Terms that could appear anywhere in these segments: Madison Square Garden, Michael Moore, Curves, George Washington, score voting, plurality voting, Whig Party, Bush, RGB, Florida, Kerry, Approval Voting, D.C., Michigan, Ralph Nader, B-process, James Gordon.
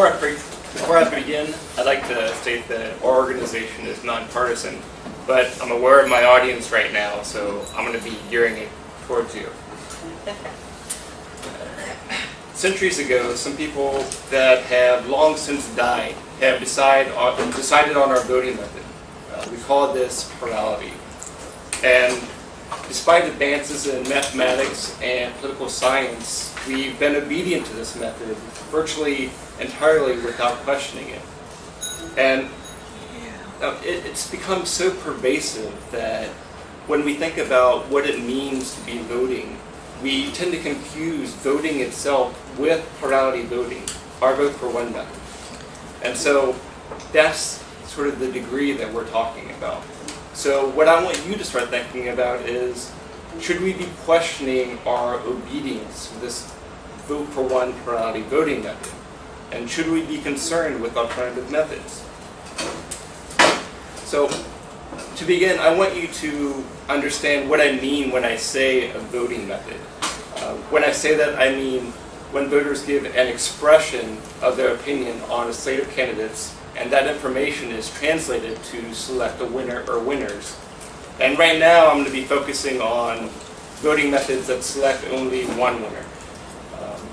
Before I begin, I'd like to state that our organization is nonpartisan, but I'm aware of my audience right now, so I'm going to be gearing it towards you. Centuries ago, some people that have long since died have decided on our voting method. We call this plurality. And despite advances in mathematics and political science, we've been obedient to this method virtually entirely without questioning it. And it's become so pervasive that when we think about what it means to be voting, we tend to confuse voting itself with plurality voting, our vote for one method. And so that's sort of the degree that we're talking about. So what I want you to start thinking about is, should we be questioning our obedience to this vote for one plurality voting method? And should we be concerned with alternative methods? So to begin, I want you to understand what I mean when I say a voting method. When I say that, I mean when voters give an expression of their opinion on a slate of candidates, and that information is translated to select a winner or winners. And right now, I'm going to be focusing on voting methods that select only one winner.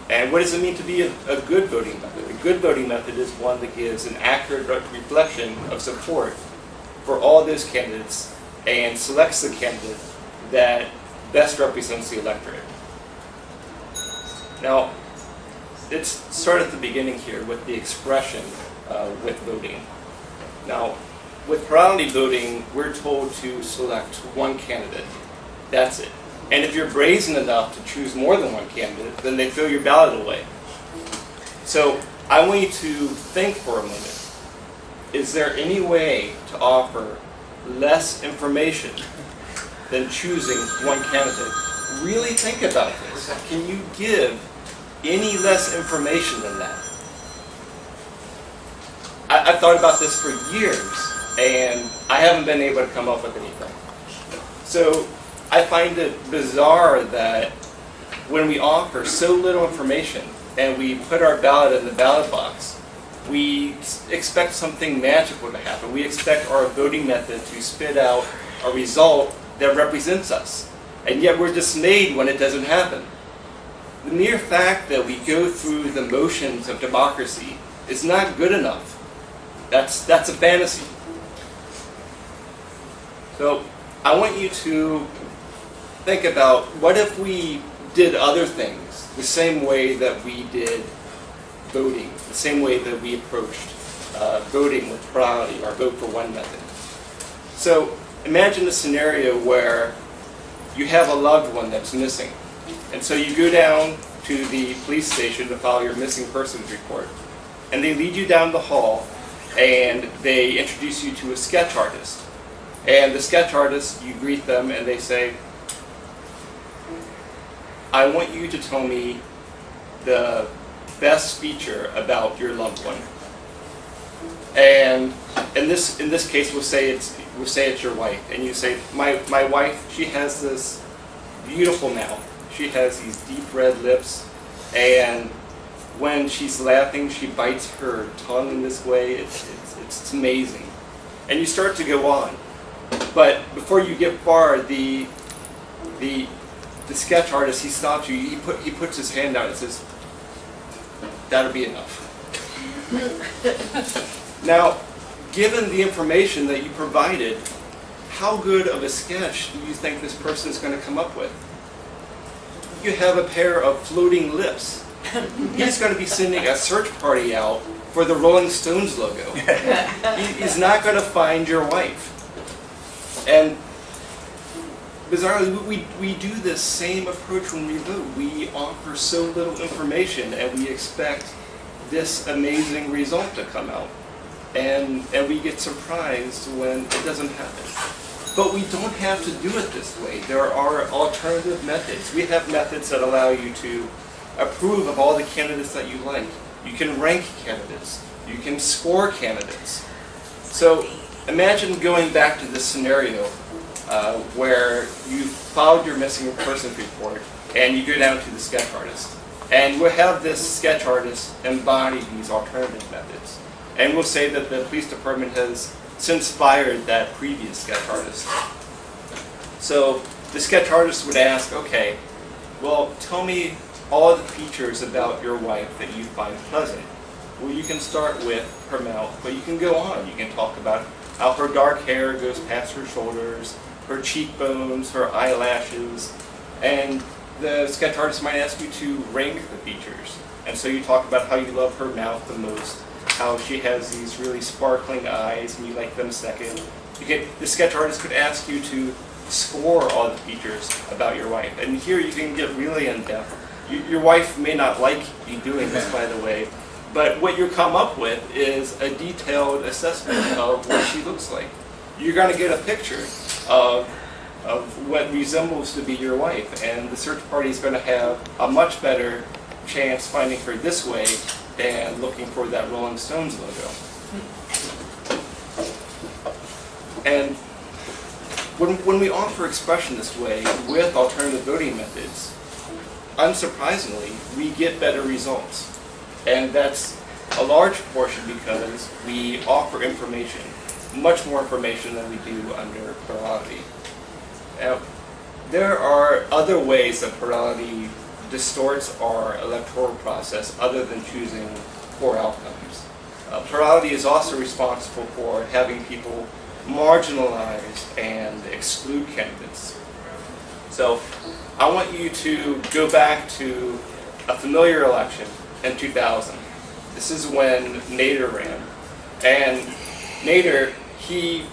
And what does it mean to be a good voting method? A good voting method is one that gives an accurate reflection of support for all those candidates and selects the candidate that best represents the electorate. Now, let's start at the beginning here with the expression with voting. Now, with plurality voting, we're told to select one candidate. That's it. And if you're brazen enough to choose more than one candidate, then they throw your ballot away. So I want you to think for a moment. Is there any way to offer less information than choosing one candidate? Really think about this. Can you give any less information than that? I've thought about this for years, and I haven't been able to come up with anything. So I find it bizarre that when we offer so little information and we put our ballot in the ballot box, we expect something magical to happen. We expect our voting method to spit out a result that represents us. And yet we're dismayed when it doesn't happen. The mere fact that we go through the motions of democracy is not good enough. That's a fantasy. So I want you to think about, what if we did other things the same way that we did voting, the same way that we approached voting with plurality, our vote for one method. So imagine a scenario where you have a loved one that's missing. And so you go down to the police station to file your missing persons report. And they lead you down the hall, and they introduce you to a sketch artist. And the sketch artist, you greet them, and they say, I want you to tell me the best feature about your loved one. And in this case, we'll say it's your wife. And you say, my wife, she has this beautiful mouth. She has these deep red lips, and when she's laughing, she bites her tongue in this way. It's amazing. And you start to go on. But before you get far, the sketch artist, he stops you. He puts his hand out and says, that'll be enough. Now, given the information that you provided, how good of a sketch do you think this person is going to come up with? You have a pair of floating lips. He's going to be sending a search party out for the Rolling Stones logo. He's not going to find your wife. And bizarrely, we do this same approach when we vote. We offer so little information, and we expect this amazing result to come out. And we get surprised when it doesn't happen. But we don't have to do it this way. There are alternative methods. We have methods that allow you to approve of all the candidates that you like. You can rank candidates. You can score candidates. So imagine going back to this scenario where you filed your missing persons report and you go down to the sketch artist. And we'll have this sketch artist embody these alternative methods. And we'll say that the police department has since fired that previous sketch artist. So the sketch artist would ask, okay, well, tell me all the features about your wife that you find pleasant. Well, you can start with her mouth, but you can go on. You can talk about how her dark hair goes past her shoulders, her cheekbones, her eyelashes, and the sketch artist might ask you to rank the features. And so you talk about how you love her mouth the most, how she has these really sparkling eyes and you like them second. The sketch artist could ask you to score all the features about your wife. And here you can get really in-depth. Your wife may not like you doing this, by the way, but what you come up with is a detailed assessment of what she looks like. You're going to get a picture of what resembles to be your wife, and the search party is going to have a much better chance finding her this way than looking for that Rolling Stones logo. And when we offer expression this way with alternative voting methods, unsurprisingly, we get better results. And that's a large portion because we offer information, much more information than we do under plurality. Now, there are other ways that plurality distorts our electoral process other than choosing poor outcomes. Plurality is also responsible for having people marginalized and exclude candidates. So I want you to go back to a familiar election in 2000. This is when Nader ran. And Nader, he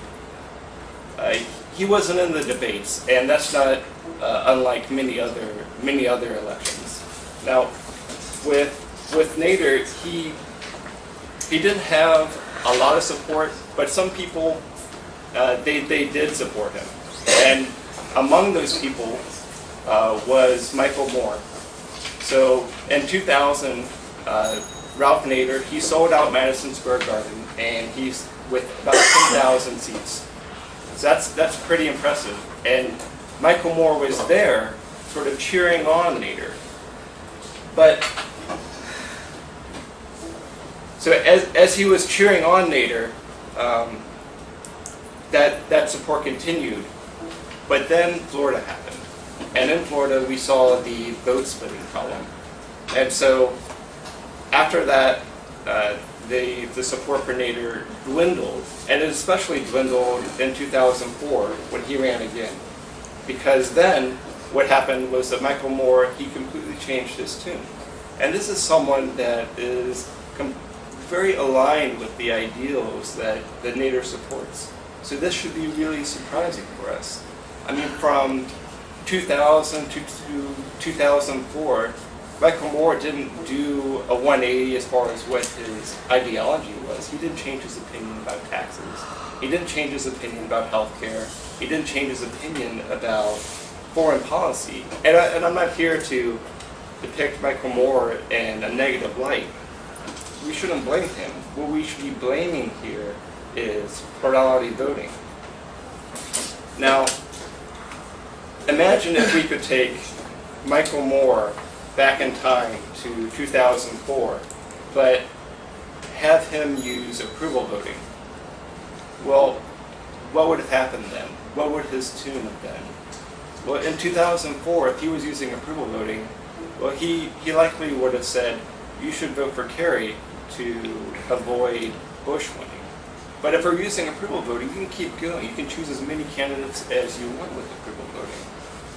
wasn't in the debates, and that's not unlike many other elections. Now, with Nader, he didn't have a lot of support, but some people they did support him, and among those people was Michael Moore. So in 2000, Ralph Nader, he sold out Madison Square Garden, and he's with about 10,000 seats. So that's pretty impressive. And Michael Moore was there sort of cheering on Nader. But so as he was cheering on Nader, that support continued. But then Florida happened. And in Florida we saw the vote splitting problem. And so after that, the support for Nader dwindled, and it especially dwindled in 2004 when he ran again. Because then what happened was that Michael Moore, he completely changed his tune. And this is someone that is very aligned with the ideals that Nader supports. So this should be really surprising for us. I mean, from 2000 to 2004, Michael Moore didn't do a 180 as far as what his ideology was. He didn't change his opinion about taxes. He didn't change his opinion about health care. He didn't change his opinion about foreign policy. And I'm not here to depict Michael Moore in a negative light. We shouldn't blame him. What we should be blaming here is plurality voting. Now, imagine if we could take Michael Moore back in time to 2004, but have him use approval voting. Well, what would have happened then? What would his tune have been? Well, in 2004, if he was using approval voting, well, he likely would have said, you should vote for Kerry to avoid Bush winning. But if we're using approval voting, you can keep going. You can choose as many candidates as you want with approval voting.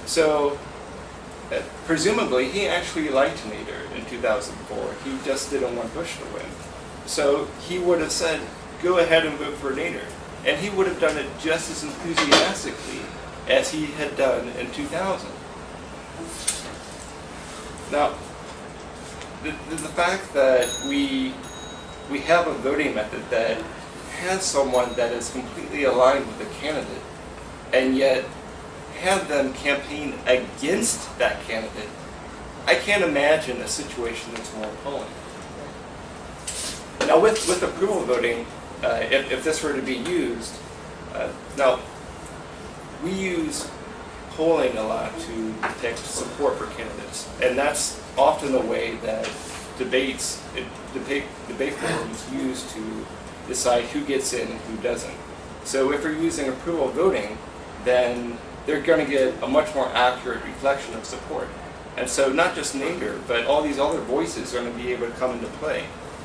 So, presumably, he actually liked Nader in 2004. He just didn't want Bush to win. So he would have said, go ahead and vote for Nader. And he would have done it just as enthusiastically as he had done in 2000. Now, the fact that we have a voting method that has someone that is completely aligned with the candidate, and yet have them campaign against that candidate, I can't imagine a situation that's more appalling. Now with approval voting, if this were to be used, now we use polling a lot to detect support for candidates, and that's often the way that debate forums used to decide who gets in and who doesn't. So if you're using approval voting, then they're going to get a much more accurate reflection of support. And so not just Nader, but all these other voices are going to be able to come into play.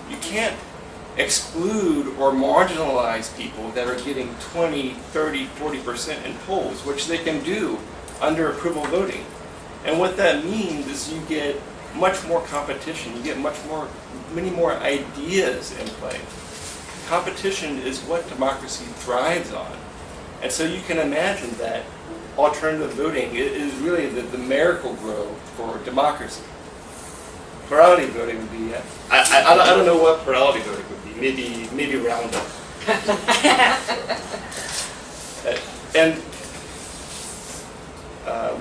You can't exclude or marginalize people that are getting 20, 30, 40% in polls, which they can do under approval voting. And what that means is you get much more competition. You get many more ideas in play. Competition is what democracy thrives on. And so you can imagine that alternative voting is really the miracle grow for democracy. Plurality voting would be, I don't know what plurality voting would be, maybe Roundup. And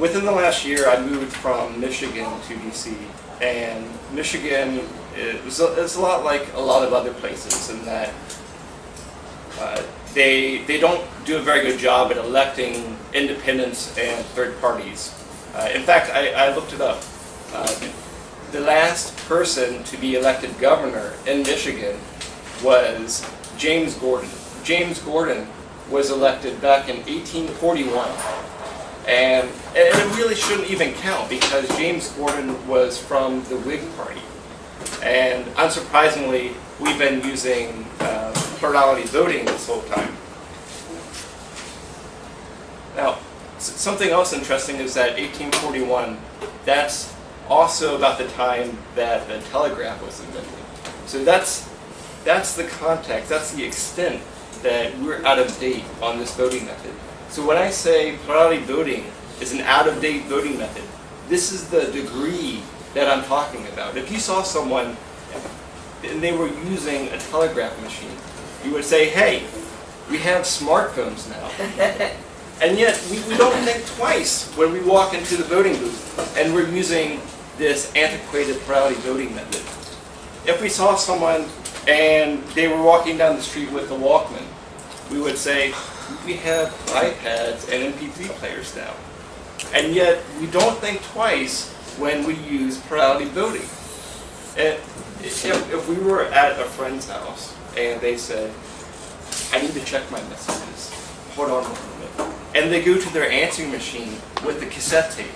within the last year, I moved from Michigan to D.C. And Michigan is a lot like a lot of other places in that they don't do a very good job at electing independents and third parties. In fact, I looked it up. The last person to be elected governor in Michigan was James Gordon. James Gordon was elected back in 1841. And it really shouldn't even count because James Gordon was from the Whig Party. And unsurprisingly, we've been using plurality voting this whole time. Now, something else interesting is that 1841, that's also about the time that the telegraph was invented. So that's the context, that's the extent that we're out of date on this voting method. So when I say plurality voting is an out-of-date voting method, this is the degree that I'm talking about. If you saw someone and they were using a telegraph machine, you would say, hey, we have smartphones now. And yet we don't think twice when we walk into the voting booth and we're using this antiquated plurality voting method. If we saw someone and they were walking down the street with a Walkman, we would say, we have iPads and MP3 players now. And yet, we don't think twice when we use plurality voting. And if we were at a friend's house and they said, I need to check my messages, hold on a minute. And they go to their answering machine with the cassette tape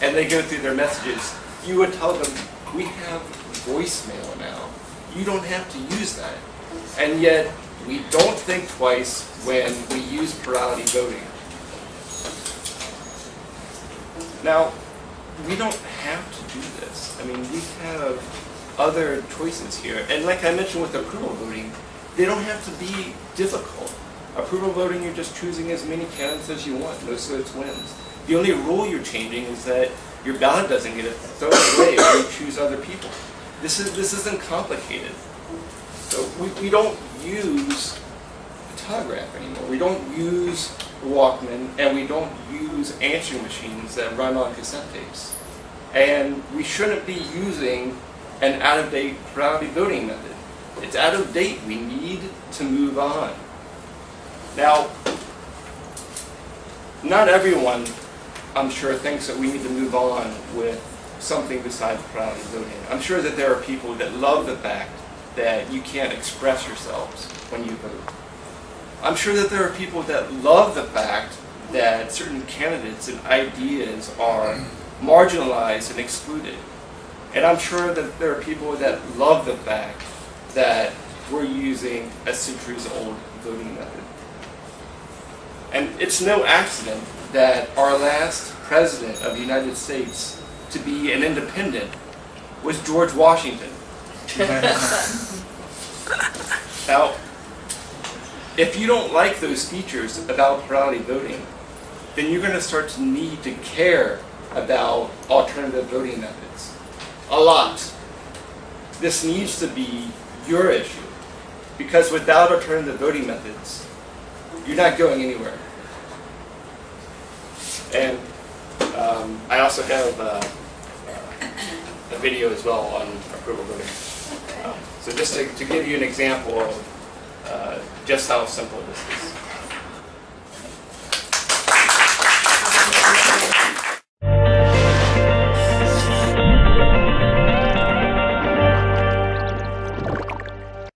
and they go through their messages, you would tell them, we have voicemail now. You don't have to use that. And yet, we don't think twice when we use plurality voting. Now, we don't have to do this. I mean, we have other choices here. And like I mentioned with approval voting, they don't have to be difficult. Approval voting, you're just choosing as many candidates as you want. No slips wins. The only rule you're changing is that your ballot doesn't get thrown away when you choose other people. This isn't complicated. So we don't use the telegraph anymore. We don't use Walkman, and we don't use answering machines that run on cassette tapes. And we shouldn't be using an out-of-date plurality voting method. It's out of date. We need to move on. Now, not everyone, I'm sure, thinks that we need to move on with something besides plurality voting. I'm sure that there are people that love the fact that you can't express yourselves when you vote. I'm sure that there are people that love the fact that certain candidates and ideas are marginalized and excluded. And I'm sure that there are people that love the fact that we're using a centuries-old voting method. And it's no accident that our last president of the United States to be an independent was George Washington. Now, if you don't like those features about plurality voting, then you're going to start to need to care about alternative voting methods a lot. This needs to be your issue, because without alternative voting methods, you're not going anywhere. And I also have a video as well on approval voting. So just to give you an example of just how simple this is.